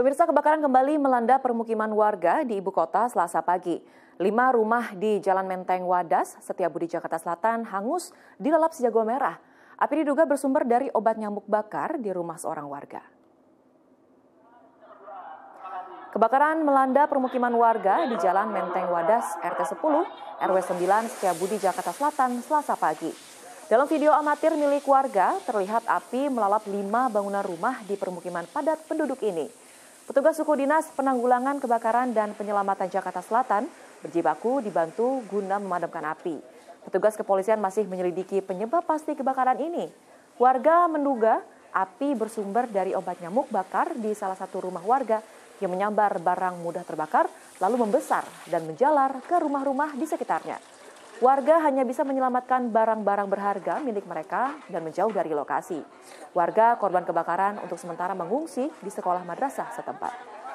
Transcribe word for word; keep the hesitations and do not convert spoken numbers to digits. Pemirsa, kebakaran kembali melanda permukiman warga di ibu kota Selasa pagi. Lima rumah di Jalan Menteng Wadas, Setiabudi, Jakarta Selatan hangus dilalap si jago merah. Api diduga bersumber dari obat nyamuk bakar di rumah seorang warga. Kebakaran melanda permukiman warga di Jalan Menteng Wadas, R T sepuluh, R W sembilan, Setiabudi, Jakarta Selatan, Selasa pagi. Dalam video amatir milik warga, terlihat api melalap lima bangunan rumah di permukiman padat penduduk ini. Petugas Suku Dinas Penanggulangan Kebakaran dan Penyelamatan Jakarta Selatan berjibaku dibantu guna memadamkan api. Petugas kepolisian masih menyelidiki penyebab pasti kebakaran ini. Warga menduga api bersumber dari obat nyamuk bakar di salah satu rumah warga yang menyambar barang mudah terbakar lalu membesar dan menjalar ke rumah-rumah di sekitarnya. Warga hanya bisa menyelamatkan barang-barang berharga milik mereka dan menjauh dari lokasi. Warga korban kebakaran untuk sementara mengungsi di sekolah madrasah setempat.